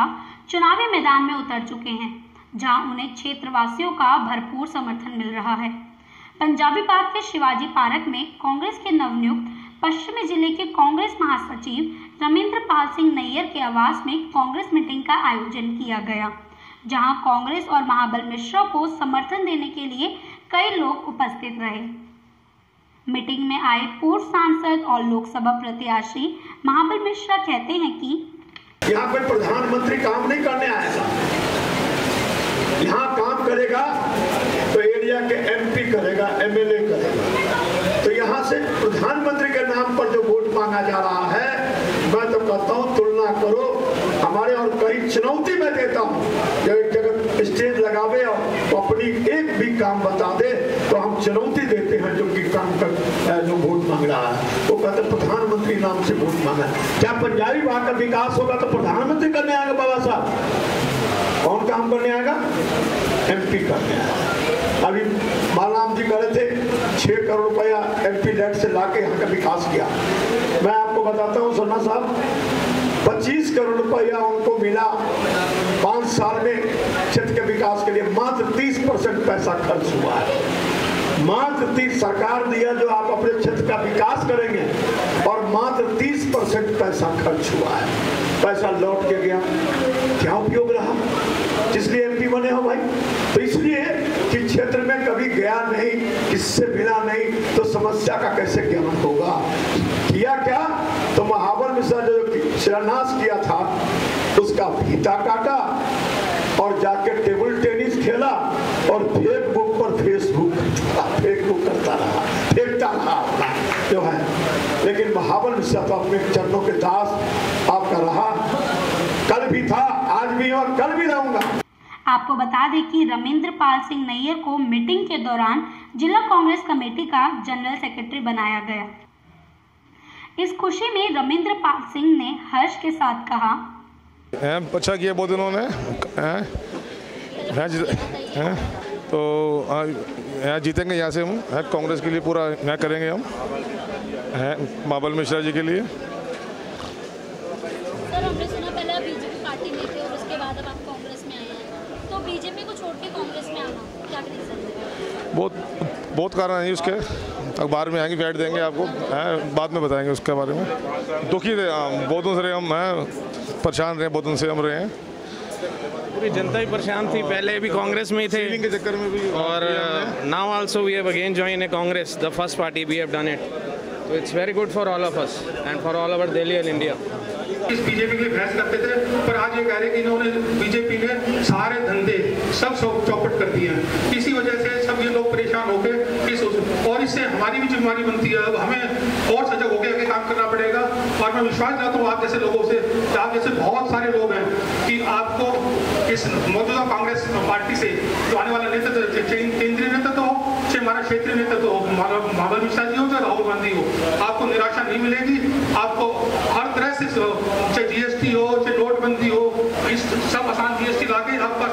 मिश्रा चुनावी मैदान में उतर चुके हैं, जहां उन्हें क्षेत्रवासियों का भरपूर समर्थन मिल रहा है। पंजाबी बाग के शिवाजी पार्क में कांग्रेस के नवनियुक्त पश्चिमी जिले के कांग्रेस महासचिव रमिन्द्र पाल सिंह नैयर के आवास में कांग्रेस मीटिंग का आयोजन किया गया, जहां कांग्रेस और महाबल मिश्रा को समर्थन देने के लिए कई लोग उपस्थित रहे। मीटिंग में आए पूर्व सांसद और लोकसभा प्रत्याशी महाबल मिश्रा कहते हैं कि यहाँ पर प्रधानमंत्री काम नहीं करने आएगा, यहाँ काम करेगा तो एरिया के MP करेगा, MLA करेगा। तो यहाँ से प्रधानमंत्री के नाम पर जो वोट मांगा जा रहा है, मैं तो कहता हूँ तुलना करो हमारे, और कई चुनौती मैं देता हूँ जो एक जगह स्टेज लगावे और अपनी एक भी काम बता दे तो हम चुनौती देते हैं जो कि काम कर जो वोट मांग रहा है वो कहते प्रधानमंत्री नाम से वोट मांगा। क्या पंजाबी भाग का विकास होगा तो प्रधानमंत्री करने आएगा? बाबा साहब कौन काम करने आएगा? MP करने आएगा। अभी बालाम जी कह रहे थे 6 करोड़ रुपया MP रेट से ला के यहाँ का विकास किया। मैं आपको बताता हूँ सोना साहब, 25 करोड़ रुपया उनको मिला 5 साल में क्षेत्र के विकास के लिए। मात्र 30% पैसा खर्च हुआ है, मात्र 30 सरकार दिया जो आप अपने क्षेत्र का विकास करेंगे, और मात्र 30% पैसा खर्च हुआ है। पैसा लौट के गया, क्या उपयोग रहा जिसलिए MP बने हो भाई? तो इसलिए कि क्षेत्र में कभी गया नहीं, किससे मिला नहीं, तो समस्या का कैसे ज्ञान होगा? किया क्या तो महाबल मिश्रा जो शिलान्यास किया था उसका फीता काटा और जाके टेबल टेनिस खेला और फेसबुक पर फेसबुक करता रहा, फेंकता रहा जो है। लेकिन महाबल मिश्रा तो अपने चरणों के दास आपका रहा, कल भी था, आज भी और कल भी रहूंगा। आपको बता दें कि रमिन्द्र पाल सिंह नैयर को मीटिंग के दौरान जिला कांग्रेस कमेटी का जनरल सेक्रेटरी बनाया गया। इस खुशी में रमिन्द्र पाल सिंह ने हर्ष के साथ कहा, अच्छा किया बहुत दिनों ने तो यहाँ जीतेंगे, यहाँ से हम कांग्रेस के लिए पूरा यहाँ करेंगे, हम महाबल मिश्रा जी के लिए। सर हमने सुना पहले आप बीजेपी पार्टी में थे और उसके बाद अब आप कांग्रेस में आए हैं, तो बीजेपी को छोड़ के कांग्रेस में आना क्या रीजन है? बहुत कारण है उसके, अखबार में आएंगे, बैठ देंगे आपको, बाद में बताएंगे उसके बारे में। दुखी रहे बहुत दिन से, हम परेशान रहे, बहुत दिन से हम रहे हैं, पूरी जनता ही परेशान थी। पहले भी कांग्रेस में ही थे के चक्कर में भी, और now also we have again join Congress, the first party we have done it, तो it's very good for all of us and for all over Delhi and India. इस बीजेपी के लिए बहस करते थे, पर आज ये कह रहे हैं कि इन्होंने बीजेपी ने सारे धंधे सब चौपट कर दिए हैं, इसी वजह से सब ये लोग परेशान हो गए, और इससे हमारी भी जिम्मेदारी बनती है। अब हमें और सजग होकर आगे काम करना पड़ेगा, और मैं विश्वास करता हूँ आप जैसे लोगों से, आप जैसे बहुत सारे लोग हैं कि आपको इस मौजूदा कांग्रेस पार्टी से जो आने वाला नेतृत्व, केंद्रीय नेतृत्व हो चाहे हमारा क्षेत्रीय नेतृत्व हो, महाबल मिश्रा जी हो चाहे राहुल गांधी हो, आपको निराशा नहीं मिलेगी। आपको हर तरह से, चाहे GST हो चाहे नोटबंदी हो, इस सब आसान GST लाके आपका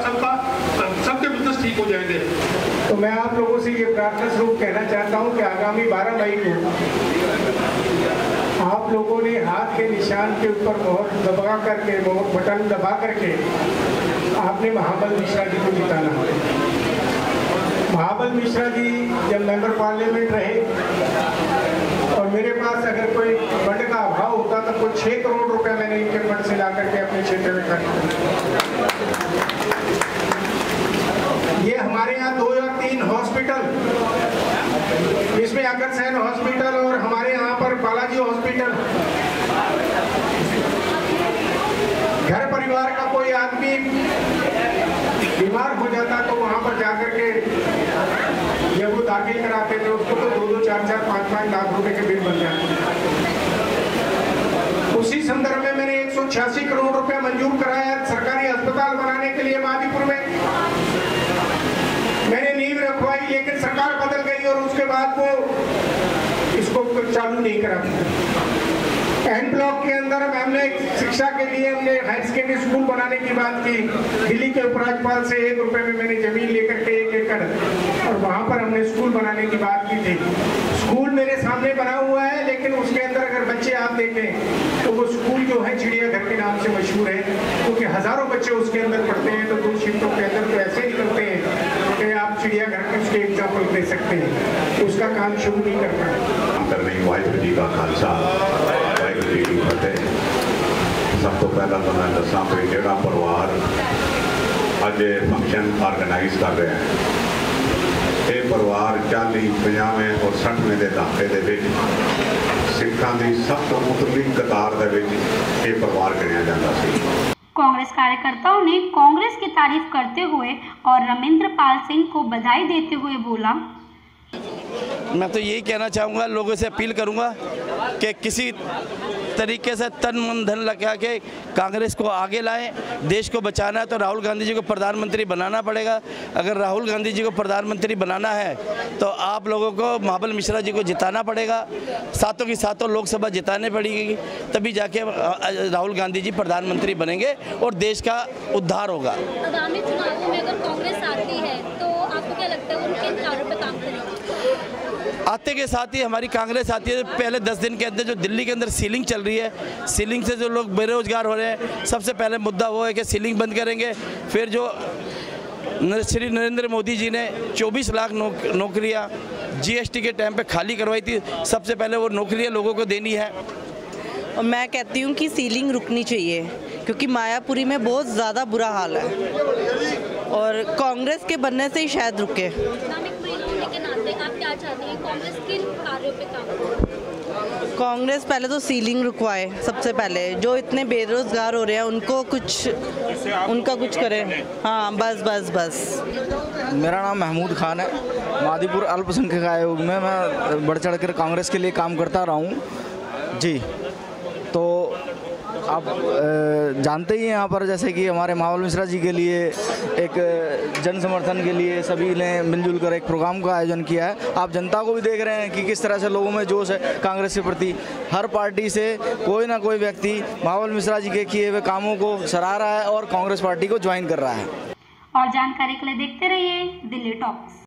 सबके बिजनेस ठीक हो जाएंगे। तो मैं आप लोगों से ये प्रार्थना स्वरूप कहना चाहता हूँ कि आगामी 12 मई को आप लोगों ने हाथ के निशान के ऊपर मोहर बटन दबा करके आपने महाबल मिश्रा जी को जिताना है। महाबल मिश्रा जी जब मेंबर पार्लियामेंट रहे, और मेरे पास अगर कोई फंड का अभाव होता तो कुछ 6 करोड़ रुपए मैंने इनके फंड से ला करके अपने क्षेत्र में खर्च। ये हमारे यहाँ 2 या 3 हॉस्पिटल, इसमें अग्रसेन हॉस्पिटल और हमारे यहाँ पर बालाजी हॉस्पिटल, घर परिवार का कोई आदमी बीमार हो जाता तो वहाँ पर जाकर के जब वो दाखिल कराते थे उसको तो 2-2, 4-4, 5-5 लाख रुपए के बिल बन जाते। उसी संदर्भ में मैंने 186 करोड़ रुपया मंजूर कराया सरकारी अस्पताल बनाने के लिए माधीपुर में, मैंने नींव रखवाई, लेकिन सरकार बदल गई और उसके बाद वो इसको चालू नहीं करा। एन ब्लॉक के अंदर हमने शिक्षा के लिए हमने हायर सेकेंडरी स्कूल बनाने की बात की, दिल्ली के उपराज्यपाल से 1 रुपए में मैंने जमीन लेकर के 1 एकड़ और वहाँ पर हमने स्कूल बनाने की बात की थी। स्कूल मेरे सामने बना हुआ है, लेकिन उसके अंदर अगर बच्चे आप देखें तो वो स्कूल जो है चिड़ियाघर घर के नाम से मशहूर है क्योंकि हजारों बच्चे उसके अंदर पढ़ते हैं। तो दो शिफ्टों के अंदर तो ऐसे ही करते हैं कि आप चिड़ियाघर के उसके एग्जाम्पल दे सकते हैं, उसका काम शुरू नहीं करना। सबको पहला तो मैं दसा कोई 13 परिवार अज फंक्शन ऑर्गेनाइज कर रहे हैं। ये परिवार 40, 50 और 60 के दहाके के सिखों की सब तो उतली कतार के परिवार गिणिया जाता है। कांग्रेस कार्यकर्ताओं ने कांग्रेस की तारीफ करते हुए और रमिन्द्र पाल सिंह को बधाई देते हुए बोला, मैं तो यही कहना चाहूँगा, लोगों से अपील करूँगा कि किसी तरीके से तन मन धन लगा के कांग्रेस को आगे लाएं। देश को बचाना है तो राहुल गांधी जी को प्रधानमंत्री बनाना पड़ेगा। अगर राहुल गांधी जी को प्रधानमंत्री बनाना है तो आप लोगों को महाबल मिश्रा जी को जिताना पड़ेगा, सातों की सातों लोकसभा जिताने पड़ेगी, तभी जाके राहुल गांधी जी प्रधानमंत्री बनेंगे और देश का उद्धार होगा। आगामी चुनावों में अगर कांग्रेस आती है तो आपको क्या लगता है उनके कार्यों पर काम करेगी? आते के साथ ही हमारी कांग्रेस आती है। पहले 10 दिन के अंदर जो दिल्ली के अंदर सीलिंग चल रही है, सीलिंग से जो लोग बेरोजगार हो रहे हैं, सबसे पहले मुद्दा वो है कि सीलिंग बंद करेंगे। फिर जो श्री नरेंद्र मोदी जी ने 24 लाख नौकरियां जीएसटी के टाइम पे खाली करवाई थी, सबसे पहले वो नौकरियां लोगों को देनी है। और मैं कहती हूँ कि सीलिंग रुकनी चाहिए क्योंकि मायापुरी में बहुत ज़्यादा बुरा हाल है और कांग्रेस के बनने से ही शायद रुके। कांग्रेस पहले तो सीलिंग रुकवाए, सबसे पहले जो इतने बेरोजगार हो रहे हैं उनको कुछ उनका कुछ करे। हाँ बस बस बस। मेरा नाम महमूद खान है, मादीपुर अल्पसंख्यक आयोग में मैं बढ़ चढ़ कर कांग्रेस के लिए काम करता रहा हूँ जी। तो आप जानते ही हैं यहाँ पर जैसे कि हमारे महाबल मिश्रा जी के लिए एक जन समर्थन के लिए सभी ने मिलजुल कर एक प्रोग्राम का आयोजन किया है। आप जनता को भी देख रहे हैं कि किस तरह से लोगों में जोश है कांग्रेस के प्रति। हर पार्टी से कोई ना कोई व्यक्ति महाबल मिश्रा जी के किए हुए कामों को सराह रहा है और कांग्रेस पार्टी को ज्वाइन कर रहा है। और जानकारी के लिए देखते रहिए दिल्ली टॉक्स।